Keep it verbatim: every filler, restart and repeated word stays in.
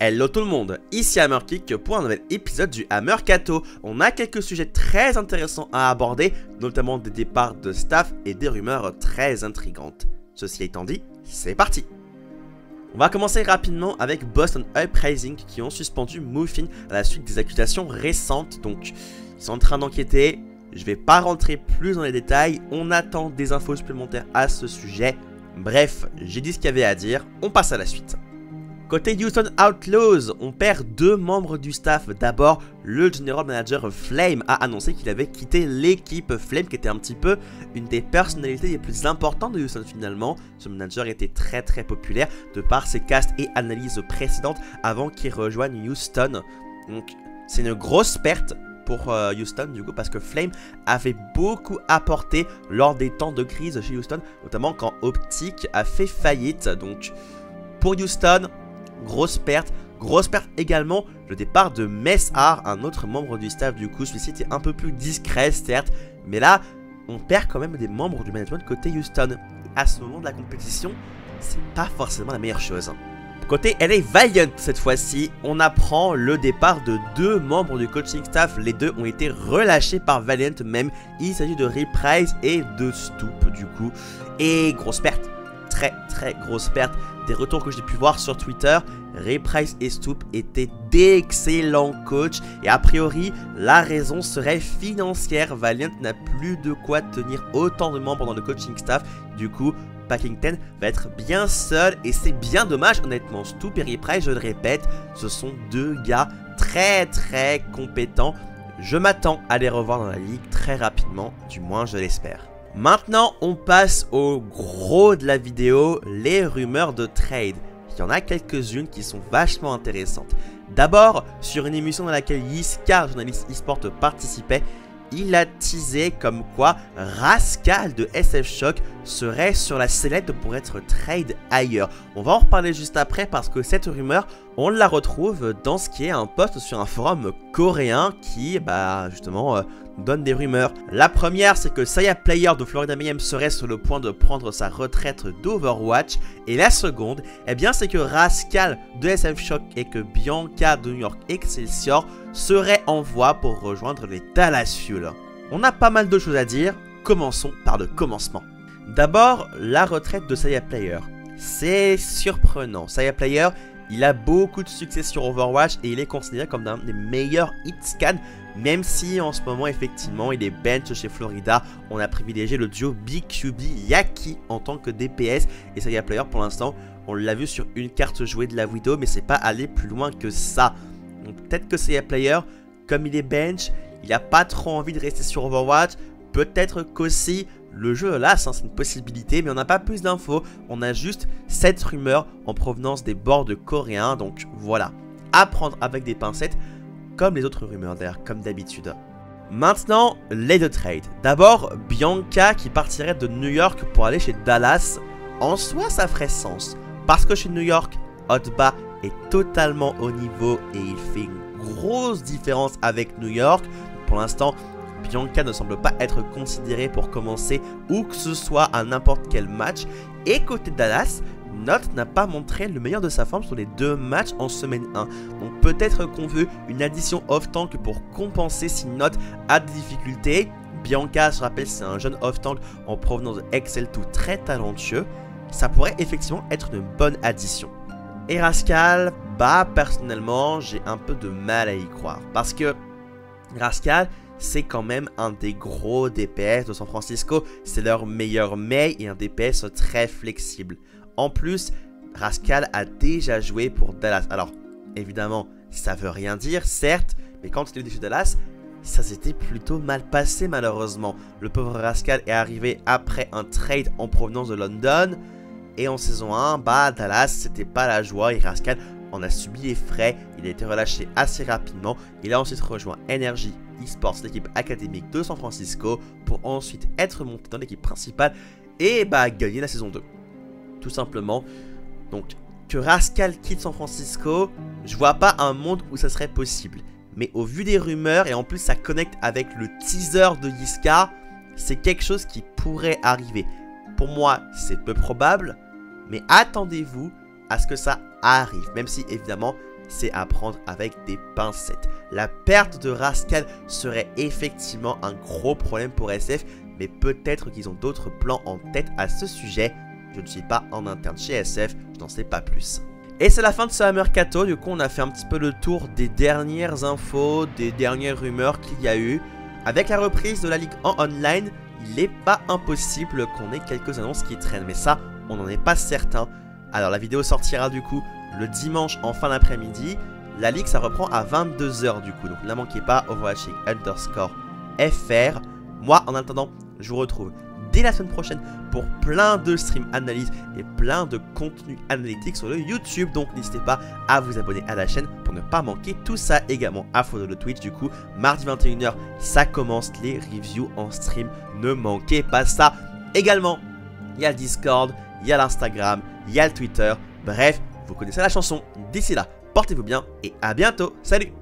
Hello tout le monde, ici HammerKick pour un nouvel épisode du Hammercato. On a quelques sujets très intéressants à aborder, notamment des départs de staff et des rumeurs très intrigantes. Ceci étant dit, c'est parti. On va commencer rapidement avec Boston Uprising qui ont suspendu Muffin à la suite des accusations récentes. Donc ils sont en train d'enquêter, je vais pas rentrer plus dans les détails, on attend des infos supplémentaires à ce sujet. Bref, j'ai dit ce qu'il y avait à dire, on passe à la suite. Côté Houston Outlaws, on perd deux membres du staff. D'abord, le General Manager Flame a annoncé qu'il avait quitté l'équipe. Flame qui était un petit peu une des personnalités les plus importantes de Houston finalement. Ce manager était très très populaire de par ses casts et analyses précédentes avant qu'il rejoigne Houston. Donc c'est une grosse perte pour Houston du coup, parce que Flame avait beaucoup apporté lors des temps de crise chez Houston, notamment quand Optic a fait faillite. Donc pour Houston, grosse perte, grosse perte également le départ de Messa, un autre membre du staff du coup. Celui-ci était un peu plus discret certes, mais là on perd quand même des membres du management côté Houston. À ce moment de la compétition, c'est pas forcément la meilleure chose. Côté L A Valiant, cette fois-ci, on apprend le départ de deux membres du coaching staff. Les deux ont été relâchés par Valiant même. Il s'agit de Reprise et de Stoop du coup. Et grosse perte, très très grosse perte. Des retours que j'ai pu voir sur Twitter, Reprise et Stoop étaient d'excellents coachs. Et a priori, la raison serait financière. Valiant n'a plus de quoi tenir autant de membres dans le coaching staff. Du coup, Packington va être bien seul et c'est bien dommage honnêtement. Stoop et Reprise, je le répète, ce sont deux gars très très compétents. Je m'attends à les revoir dans la ligue très rapidement, du moins je l'espère. Maintenant on passe au gros de la vidéo, les rumeurs de trade. Il y en a quelques-unes qui sont vachement intéressantes. D'abord, sur une émission dans laquelle Yiskar, journaliste eSport, participait, il a teasé comme quoi Rascal de S F Shock serait sur la sellette pour être trade ailleurs. On va en reparler juste après parce que cette rumeur, on la retrouve dans ce qui est un post sur un forum coréen qui, bah justement, euh, donne des rumeurs. La première, c'est que Saya Player de Florida Mayhem serait sur le point de prendre sa retraite d'Overwatch. Et la seconde, eh bien c'est que Rascal de S F Shock et que Bianca de New York Excelsior seraient en voie pour rejoindre les Dallas Fuel. On a pas mal de choses à dire, commençons par le commencement. D'abord, la retraite de Saya Player. C'est surprenant. Saya Player, il a beaucoup de succès sur Overwatch et il est considéré comme l'un des meilleurs hitscan, même si en ce moment effectivement il est bench chez Florida. On a privilégié le duo B Q B Yaki en tant que D P S et Saya Player pour l'instant on l'a vu sur une carte jouée de la Widow, mais c'est pas allé plus loin que ça. Donc peut-être que Saya Player, comme il est bench, il n'a pas trop envie de rester sur Overwatch. Peut-être qu'aussi le jeu là, c'est une possibilité, mais on n'a pas plus d'infos. On a juste cette rumeur en provenance des bords de coréens. Donc voilà, à prendre avec des pincettes, comme les autres rumeurs d'ailleurs, comme d'habitude. Maintenant, les deux trades. D'abord, Bianca qui partirait de New York pour aller chez Dallas. En soi, ça ferait sens, parce que chez New York, Hotba est totalement au niveau et il fait une grosse différence avec New York. Pour l'instant, Bianca ne semble pas être considérée pour commencer ou que ce soit à n'importe quel match. Et côté Dallas, Nott n'a pas montré le meilleur de sa forme sur les deux matchs en semaine un. Donc peut-être qu'on veut une addition off-tank pour compenser si Nott a des difficultés. Bianca, je rappelle, c'est un jeune off-tank en provenance de X L deux très talentueux. Ça pourrait effectivement être une bonne addition. Et Rascal, bah personnellement, j'ai un peu de mal à y croire. Parce que Rascal, c'est quand même un des gros D P S de San Francisco. C'est leur meilleur mail et un D P S très flexible. En plus, Rascal a déjà joué pour Dallas. Alors, évidemment, ça veut rien dire, certes, mais quand il est venu chez Dallas, ça s'était plutôt mal passé malheureusement. Le pauvre Rascal est arrivé après un trade en provenance de London. Et en saison un, bah Dallas, c'était pas la joie et Rascal en a subi les frais. Il a été relâché assez rapidement. Il a ensuite rejoint Energy eSports, l'équipe académique de San Francisco, pour ensuite être monté dans l'équipe principale et bah gagner la saison deux. Tout simplement. Donc que Rascal quitte San Francisco, je vois pas un monde où ça serait possible. Mais au vu des rumeurs, et en plus ça connecte avec le teaser de Yiskar, c'est quelque chose qui pourrait arriver. Pour moi, c'est peu probable, mais attendez-vous à ce que ça arrive, même si évidemment c'est à prendre avec des pincettes. La perte de Rascal serait effectivement un gros problème pour S F, mais peut-être qu'ils ont d'autres plans en tête à ce sujet. Je ne suis pas en interne chez S F, je n'en sais pas plus. Et c'est la fin de ce Hammercato, du coup on a fait un petit peu le tour des dernières infos, des dernières rumeurs qu'il y a eu. Avec la reprise de la Ligue en online, il n'est pas impossible qu'on ait quelques annonces qui traînent, mais ça, on n'en est pas certain. Alors la vidéo sortira du coup le dimanche en fin d'après-midi. La Ligue, ça reprend à vingt-deux heures du coup, donc ne manquez pas Overwatching underscore fr. Moi, en attendant, je vous retrouve dès la semaine prochaine pour plein de streams analyses et plein de contenu analytique sur le YouTube. Donc n'hésitez pas à vous abonner à la chaîne pour ne pas manquer tout ça. Également à follow le Twitch du coup, mardi vingt et une heures, ça commence les reviews en stream. Ne manquez pas ça. Également, il y a le Discord, il y a l'Instagram, il y a le Twitter. Bref, vous connaissez la chanson. D'ici là, portez-vous bien et à bientôt. Salut!